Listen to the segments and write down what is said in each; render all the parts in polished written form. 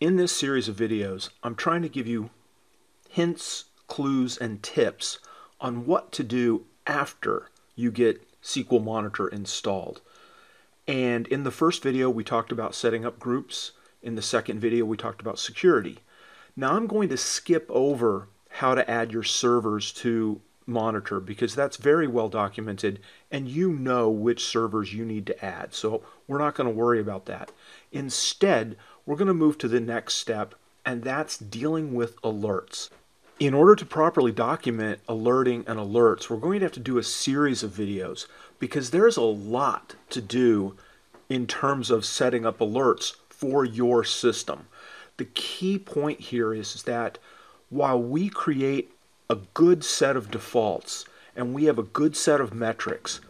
In this series of videos, I'm trying to give you hints, clues, and tips on what to do after you get SQL Monitor installed. And in the first video, we talked about setting up groups. In the second video, we talked about security. Now I'm going to skip over how to add your servers to Monitor because that's very well documented and you know which servers you need to add. So we're not going to worry about that. Instead, we're going to move to the next step, and that's dealing with alerts. In order to properly document alerting and alerts, we're going to have to do a series of videos because there's a lot to do in terms of setting up alerts for your system. The key point here is that while we create a good set of defaults and we have a good set of metrics,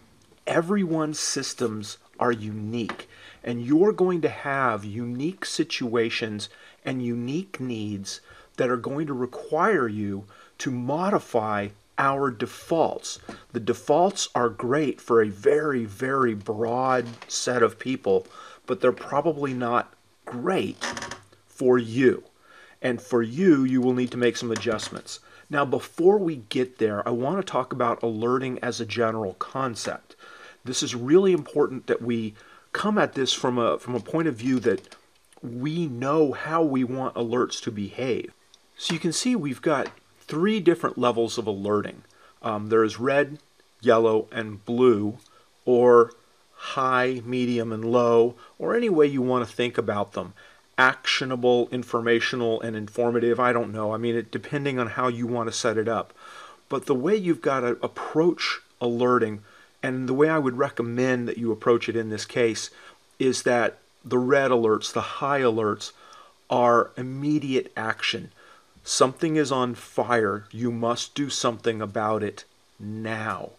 everyone's systems are unique. And you're going to have unique situations and unique needs that are going to require you to modify our defaults. The defaults are great for a very, very broad set of people, but they're probably not great for you. And for you, you will need to make some adjustments. Now, before we get there, I want to talk about alerting as a general concept. This is really important that we come at this from a point of view that we know how we want alerts to behave. So you can see we've got three different levels of alerting. There is red, yellow, and blue, or high, medium, and low, or any way you want to think about them. Actionable, informational, and informative, I don't know. I mean, depending on how you want to set it up. But the way you've got to approach alerting, and the way I would recommend that you approach it in this case, is that the red alerts, the high alerts, are immediate action. Something is on fire. You must do something about it now.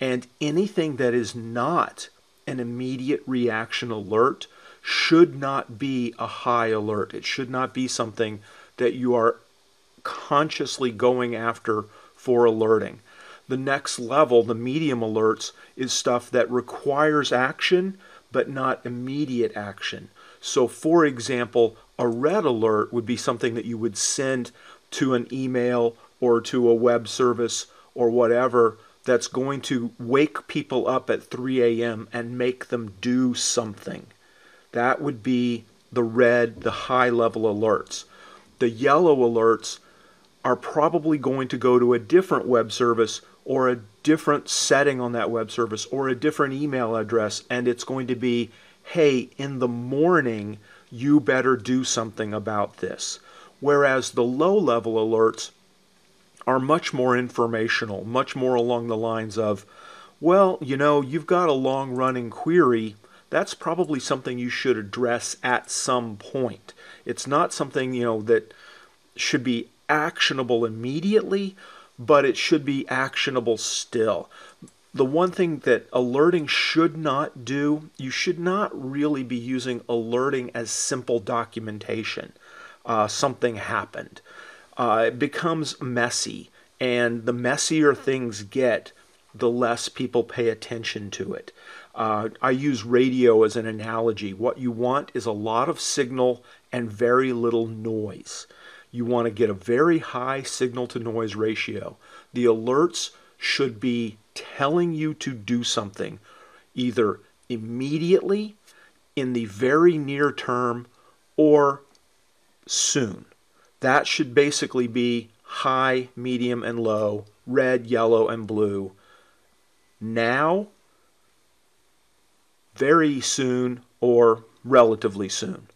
And anything that is not an immediate reaction alert should not be a high alert. It should not be something that you are consciously going after for alerting. The next level, the medium alerts, is stuff that requires action, but not immediate action. So for example, a red alert would be something that you would send to an email or to a web service or whatever that's going to wake people up at 3 a.m. and make them do something. That would be the red, the high level alerts. The yellow alerts are probably going to go to a different web service or a different setting on that web service or a different email address, and it's going to be, hey, in the morning, you better do something about this. Whereas the low-level alerts are much more informational, much more along the lines of, well, you know, you've got a long-running query. That's probably something you should address at some point. It's not something, you know, that should be actionable immediately, but it should be actionable still. The one thing that alerting should not do, you should not really be using alerting as simple documentation. Something happened. It becomes messy, and the messier things get, the less people pay attention to it. I use radio as an analogy. What you want is a lot of signal and very little noise. You want to get a very high signal-to-noise ratio. The alerts should be telling you to do something, either immediately, in the very near term, or soon. That should basically be high, medium, and low, red, yellow, and blue. Now, very soon, or relatively soon.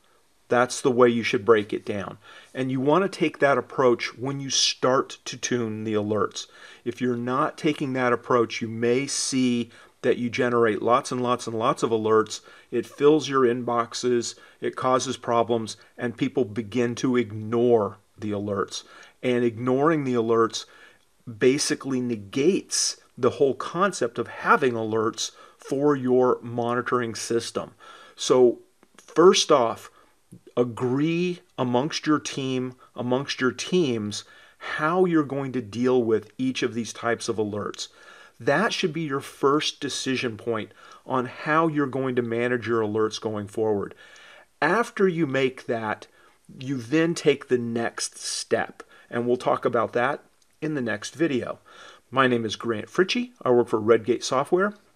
That's the way you should break it down. And you want to take that approach when you start to tune the alerts. If you're not taking that approach, you may see that you generate lots and lots and lots of alerts. It fills your inboxes, it causes problems, and people begin to ignore the alerts. And ignoring the alerts basically negates the whole concept of having alerts for your monitoring system. So first off, agree amongst your team, amongst your teams, how you're going to deal with each of these types of alerts. That should be your first decision point on how you're going to manage your alerts going forward. After you make that, you then take the next step, and we'll talk about that in the next video. My name is Grant Fritchie. I work for Redgate Software.